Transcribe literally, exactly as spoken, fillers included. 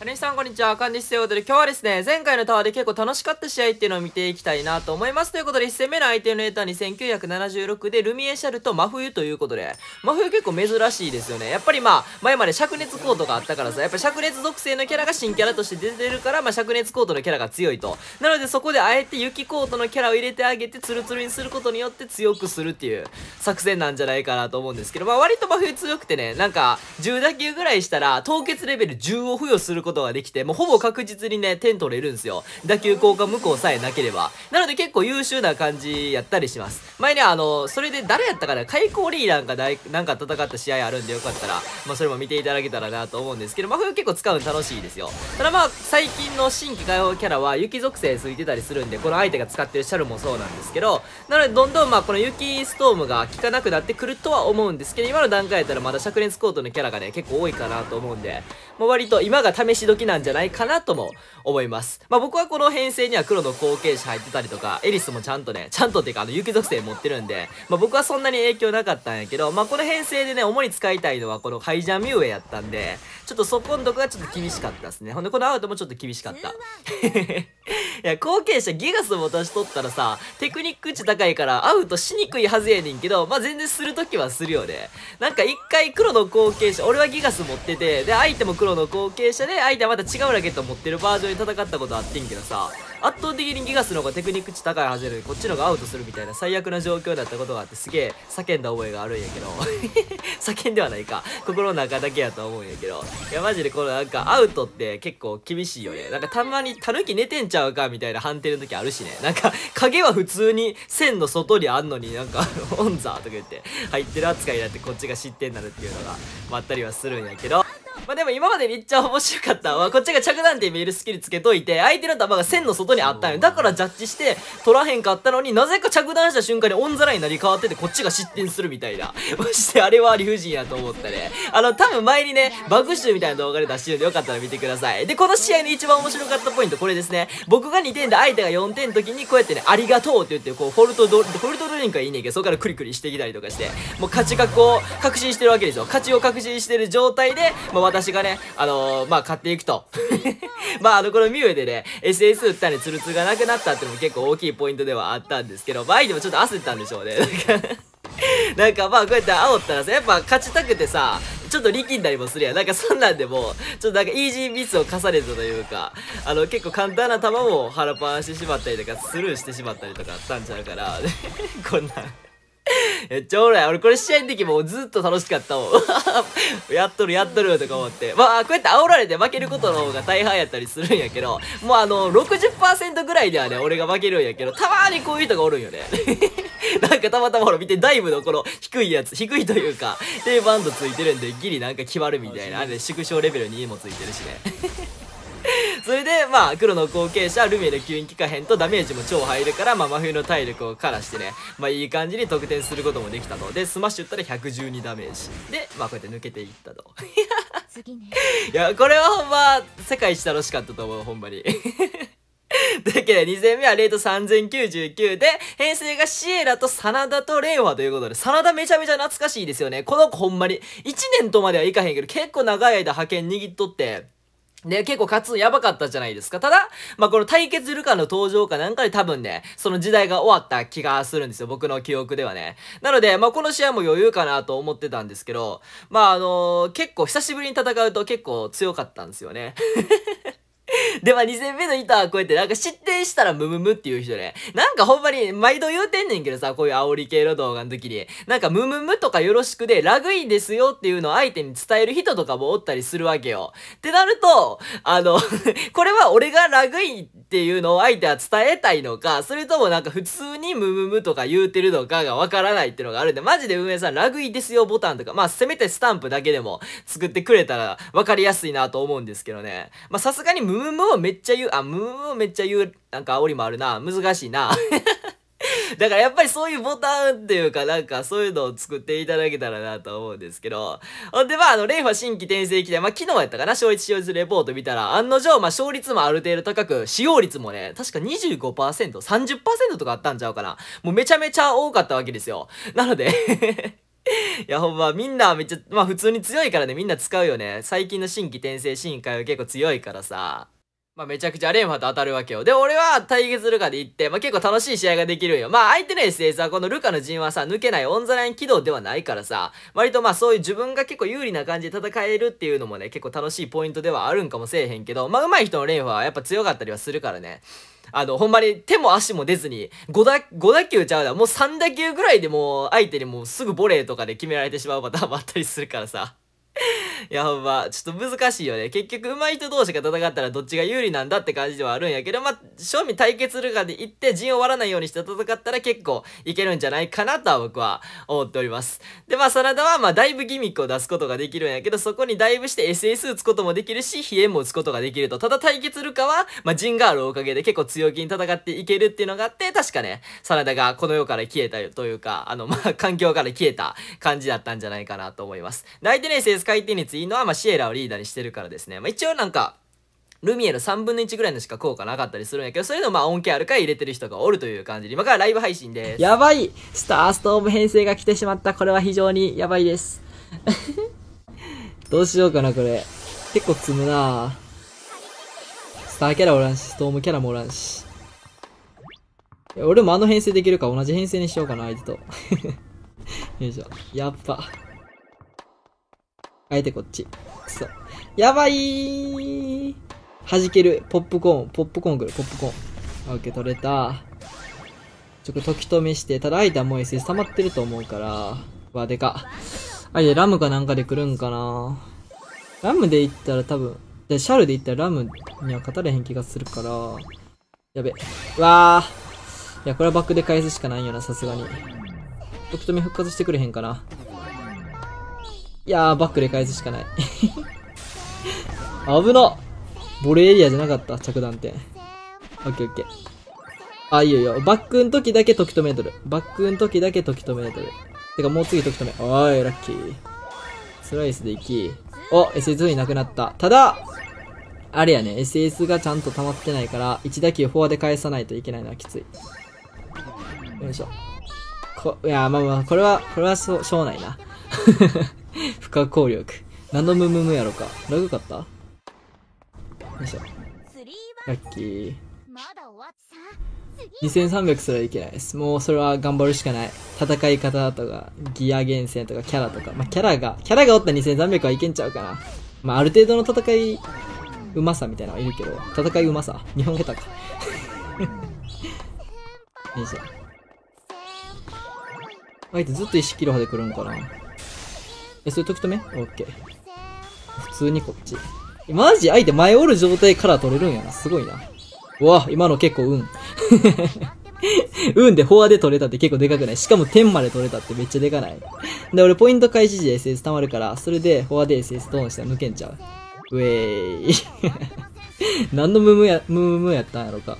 谷さんこんにちは、カンディスということで今日はですね、前回のタワーで結構楽しかった試合っていうのを見ていきたいなと思います。ということで、いちせんめの相手のレーターにせんきゅうひゃくななじゅうろくでルミエシャルと真冬ということで、真冬結構珍しいですよね。やっぱりまあ、前まで灼熱コートがあったからさ、やっぱり灼熱属性のキャラが新キャラとして出てるから、まあ灼熱コートのキャラが強いと。なのでそこであえて雪コートのキャラを入れてあげて、ツルツルにすることによって強くするっていう作戦なんじゃないかなと思うんですけど、まあ割と真冬強くてね、なんかじゅう打球ぐらいしたら、凍結レベルじゅうを付与することことができて、もうほぼ確実にね点取れるんですよ。打球効果無効さえなければ。なので結構優秀な感じやったりします。前ねあのそれで誰やったかな、開口リーなんか大なんか戦った試合あるんで、よかったらまあそれも見ていただけたらなと思うんですけど、まあ冬結構使うの楽しいですよ。ただまあ最近の新規開放キャラは雪属性ついてたりするんで、この相手が使ってるシャルもそうなんですけど、なのでどんどんまあこの雪ストームが効かなくなってくるとは思うんですけど、今の段階やったらまだ灼熱コートのキャラがね結構多いかなと思うんで、まあ、割と今が試し時なんじゃないかなとも思います。まあ僕はこの編成には黒の後継者入ってたりとか、エリスもちゃんとね、ちゃんとっていうかあの雪属性持ってるんで、まあ僕はそんなに影響なかったんやけど、まあこの編成でね、主に使いたいのはこのハイジャミュウエやったんで、ちょっとそこんとこがちょっと厳しかったですね。ほんでこのアウトもちょっと厳しかった。いや、後継者ギガスも出しとったらさ、テクニック値高いからアウトしにくいはずやねんけど、まあ全然するときはするよね。なんか一回黒の後継者、俺はギガス持ってて、で相手も黒の後継者で、相手はまた違うラケット持ってるバージョンに戦ったことあってんけどさ、圧倒的にギガスの方がテクニック値高いはずやのに、こっちの方がアウトするみたいな最悪な状況だったことがあって、すげえ叫んだ覚えがあるんやけど叫んではないか、心の中だけやと思うんやけど、いやマジでこのなんかアウトって結構厳しいよね。なんかたまにタヌキ寝てんちゃうかみたいな判定の時あるしね。なんか影は普通に線の外にあんのに、なんかオンザーとか言って入ってる扱いになって、こっちが失点になるっていうのがまったりはするんやけど、まあでも今までめっちゃ面白かったわ。こっちが着弾点見えるスキルつけといて、相手の弾が線の外にあったんよ。だからジャッジして取らへんかったのに、なぜか着弾した瞬間にオンザラになり変わってて、こっちが失点するみたいな。ましてあれは理不尽やと思ったね。あの、多分前にね、バグ集みたいな動画で出してるんで、よかったら見てください。で、この試合の一番面白かったポイント、これですね。僕がにてんで相手がよんてんの時に、こうやってね、ありがとうって言って、こう、フォルトド、フォルトドリンクはいいねんけど、そこからクリクリしてきたりとかして、もう勝ち確を確信してるわけですよ。勝ちを確信してる状態で、まあ私がね、あのー、まあ、買っていくと。まあ、あの、このミュウエでね、エスエス 打ったんでツルツルがなくなったっていうのも結構大きいポイントではあったんですけど、まあ、相手もちょっと焦ったんでしょうね。なんかなんかまあこうやって煽ったらさ、やっぱ勝ちたくてさ、ちょっと力んだりもするやん。なんかそんなんでも、ちょっとなんかイージーミスを重ねたというか、あの結構簡単な球も腹パンしてしまったりとか、スルーしてしまったりとかあったんちゃうから、こんなん。めっちゃおもろい。俺これ試合の時もずっと楽しかったもん。やっとるやっとるとか思って。まあこうやって煽られて負けることの方が大半やったりするんやけど、もうあの ろくじゅっパーセント ぐらいではね、俺が負けるんやけど、たまーにこういう人がおるんよね。なんかたまたまほら見て、ダイブのこの低いやつ、低いというか、低バンドついてるんで、ギリなんか決まるみたいな。あれ縮小レベルにもついてるしね。それで、まあ、黒の後継者、ルミエの吸引機関編とダメージも超入るから、まあ、真冬の体力をからしてね、まあ、いい感じに得点することもできたので、スマッシュ打ったらひゃくじゅうにダメージ。で、まあ、こうやって抜けていったと。いや、これはほんま、世界一楽しかったと思う、ほんまに。だけどにせんめはレートさんぜんきゅうじゅうきゅうで、編成がシエラとサナダとレンファということで、サナダめちゃめちゃ懐かしいですよね。この子ほんまに、いちねんとまではいかへんけど、結構長い間派遣握っとって、で、結構勝つのやばかったじゃないですか。ただ、まあ、この対決ルカの登場かなんかで多分ね、その時代が終わった気がするんですよ。僕の記憶ではね。なので、まあ、この試合も余裕かなと思ってたんですけど、まあ、あのー、結構久しぶりに戦うと結構強かったんですよね。で、まあ、にせんめの板はこうやって、なんか失点したらムムムっていう人ね。なんかほんまに、毎度言うてんねんけどさ、こういう煽り系の動画の時に。なんかムムムとかよろしくで、ラグいんですよっていうのを相手に伝える人とかもおったりするわけよ。ってなると、あの、これは俺がラグいっていうのを相手は伝えたいのか、それともなんか普通にムムムとか言うてるのかがわからないっていうのがあるんで、マジで運営さん、ラグいですよボタンとか、まあ、せめてスタンプだけでも作ってくれたらわかりやすいなと思うんですけどね。まあ、さすがにムムムムをめっちゃ言う、あ、ムームをめっちゃ言う、なんか煽りもあるな。難しいな。だからやっぱりそういうボタンっていうか、なんかそういうのを作っていただけたらなと思うんですけど。ほんでまあ、あの、レンファ新規転生期で、まあ昨日やったかな、勝率使用率レポート見たら、案の定、まあ勝率もある程度高く、使用率もね、確か にじゅうごパーセント、さんじゅっパーセント とかあったんちゃうかな。もうめちゃめちゃ多かったわけですよ。なのでいやほんまみんなめっちゃまあ普通に強いからね、みんな使うよね。最近の新規転生進化は結構強いからさ、まあめちゃくちゃアレンファと当たるわけよ。で俺は対決ルカで行って、まあ、結構楽しい試合ができるんよ。まあ相手の エスエス はこのルカの陣はさ抜けないオンザライン起動ではないからさ、割とまあそういう自分が結構有利な感じで戦えるっていうのもね結構楽しいポイントではあるんかもせえへんけど、まあ上手い人のアレンファはやっぱ強かったりはするからね。あの、ほんまに手も足も出ずに、5打、5打球ちゃうな。もうさん打球ぐらいでもう相手にもうすぐボレーとかで決められてしまうパターンもあったりするからさ。いやほんま、ちょっと難しいよね。結局上手い人同士が戦ったらどっちが有利なんだって感じではあるんやけど、まあ、正味対決するかで行って陣を割らないようにして戦ったら結構いけるんじゃないかなとは僕は思っております。で、まあ、真田はまあ、ダイブギミックを出すことができるんやけど、そこにダイブして エスエス 打つこともできるし、ヒエも打つことができると。ただ対決するかは、まあ、陣があるおかげで結構強気に戦っていけるっていうのがあって、確かね、真田がこの世から消えたというか、あの、まあ、環境から消えた感じだったんじゃないかなと思います。で、相手の エスエス 回転率いいのは、まあ、シエラをリーダーにしてるからですね。まあ、一応なんか、ルミエのさんぶんのいちぐらいのしか効果なかったりするんやけど、それでもまあ恩恵あるから入れてる人がおるという感じで、今からライブ配信です。やばい！スターストーム編成が来てしまった。これは非常にやばいです。どうしようかな、これ。結構積むなぁ。スターキャラおらんし、ストームキャラもおらんし。俺もあの編成できるから同じ編成にしようかな、相手と。よいしょ。やっぱ。あえてこっち。くそ。やばいー。弾ける。ポップコーン。ポップコーン来る。ポップコーン。オッケー、取れた。ちょっと時止めして。ただ、相手はもう エスエス 溜まってると思うから。うわ、でか。相手、ラムかなんかで来るんかな。ラムで行ったら多分、で、シャルで行ったらラムには勝たれへん気がするから。やべ。うわー。いや、これはバックで返すしかないよな、さすがに。時止め復活してくれへんかな。いやー、バックで返すしかない。危なっ。ボレーエリアじゃなかった、着弾点。オッケーオッケー。あ、いいよいいよ。バックの時だけ時止めとる。バックの時だけ時止めとる。てか、もう次時止め。おーい、ラッキー。スライスで行き。お、エスエスに なくなった。ただ、あれやね、エスエス がちゃんと溜まってないから、いち打球フォアで返さないといけないのはきつい。よいしょ。こ、いやー、まあまあ、これは、これはしょ、しょうないな。不可抗力。何のムムムやろか。ラグかった？よいしょ。ラッキー。にせんさんびゃくすらいけないです。もうそれは頑張るしかない。戦い方とか、ギア厳選とか、キャラとか。まあ、キャラが、キャラがおったにせんさんびゃくはいけんちゃうかな。まあ、ある程度の戦い、うまさみたいなのはいるけど、戦いうまさ。日本語だか。よいしょ。あいつずっといちキロまで来るんかな。え、それ時止め？オッケー。普通にこっち。マジ相手前おる状態から取れるんやな。すごいな。うわ、今の結構運。運でフォアで取れたって結構でかくない？しかも点まで取れたってめっちゃでかない？で、俺ポイント開始時で エスエス 溜まるから、それでフォアで エスエス ドーンしたら抜けんちゃう。ウェーイ。何のムムや、ムムムやったんやろか。